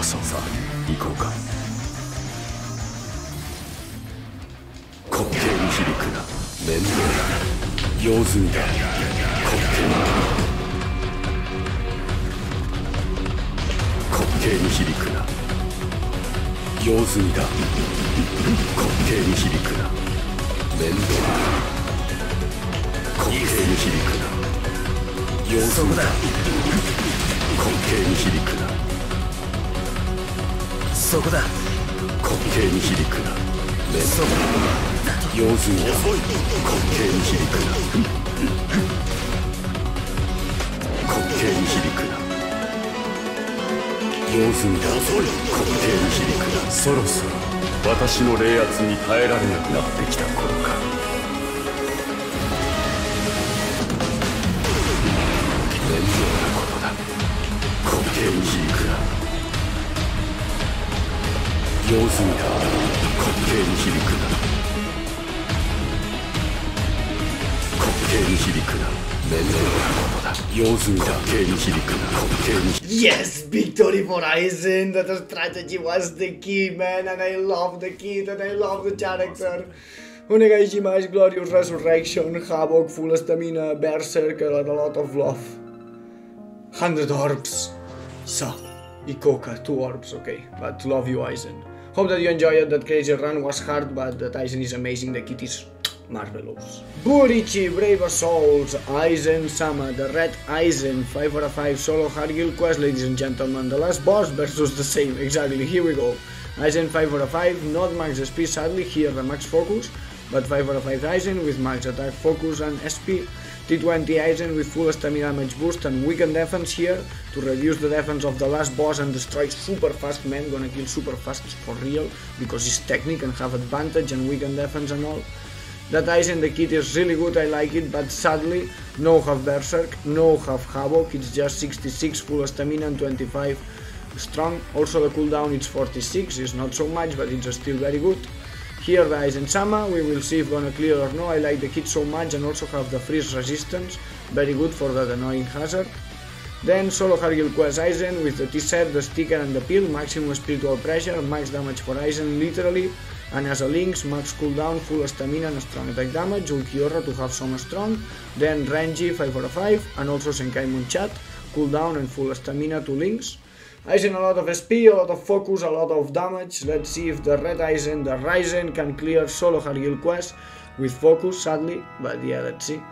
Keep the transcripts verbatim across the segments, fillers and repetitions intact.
こそ。さあ行こうか。滑稽に響くな。面倒だ。用済みだ。滑稽に響くな。用済みだ。滑稽に響くな。面倒だ。滑稽に響くな。用済みだ。滑稽に響くな。そこだ。滑稽に響くな。面倒だ。用済みだ。滑稽に響くな。滑稽に響くな。用済みだ。滑稽に響くな。そろそろ私の冷圧に耐えられなくなってきた頃か。面倒なことだ。滑稽に響くな。上手にだ。滑稽に響くな。滑稽に響くな。面倒なことだ。上手にだ。滑稽に響くな。滑稽に響くな。Yes, victory for Aizen. That strategy was the key, man, and I love the kid and I love the character. お願いします。Glorious Resurrection, Havok, full stamina, Berserker, and a lot of love. one hundred orbs. さあ、Ikoka, two orbs, okay. But love you, Aizen.Hope that you enjoyed. That crazy run was hard, but the Aizen is amazing. The kit is marvelous. Bleach: Brave Souls, Aizen-sama, the Red Aizen, five out of five solo hard guild quest, ladies and gentlemen. The last boss versus the same. Exactly, here we go. Aizen five out of five, not max S P, sadly, here the max focus, but five out of five Aizen with max attack focus and S P. T twenty Aizen with full stamina damage boost and weakened defense here to reduce the defense of the last boss and destroy super fast men. Gonna kill super fast for real because his technique and have advantage and weakened defense and all. That Aizen the kit is really good, I like it, but sadly no have Berserk, no have Havok, it's just sixty-six full stamina and twenty-five strong. Also the cooldown it's forty-six, it's not so much but it's still very good. Here the Aizen-sama, we will see if gonna clear or no. I like the kit so much and also have the freeze resistance, very good for that annoying hazard. Then solo hard guild quest Aizen with the T-set, the sticker and the pill, maximum spiritual pressure, max damage for Aizen literally, and as a links, max cooldown, full stamina and strong attack damage, Ulquiorra to have some strong, then Renji five out of five, and also Senkaimon chat, cooldown and full stamina to links. Aizen a lot of S P, a lot of focus, a lot of damage. Let's see if the Red Aizen, the Raizen, can clear solo hard guild quest with focus, sadly, but yeah, let's see.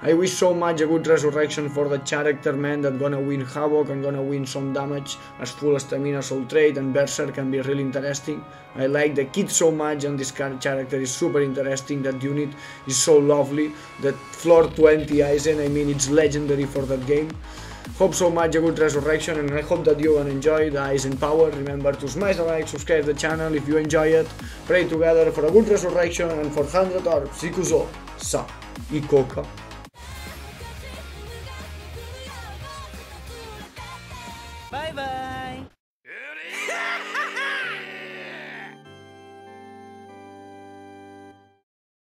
I wish so much a good resurrection for the character, man, that gonna win Havok and gonna win some damage as full stamina soul trade and Berserk can be really interesting. I like the kid so much and this character is super interesting, that unit is so lovely, that floor twenty Aizen, I mean, it's legendary for that game. Hope so much a good resurrection and I hope that you can enjoy the Aizen power. Remember to smash the like, subscribe the channel if you enjoy it. Pray together for a good resurrection and for one hundred orbs. Ikuzo, sa, Ikoka. Bye bye!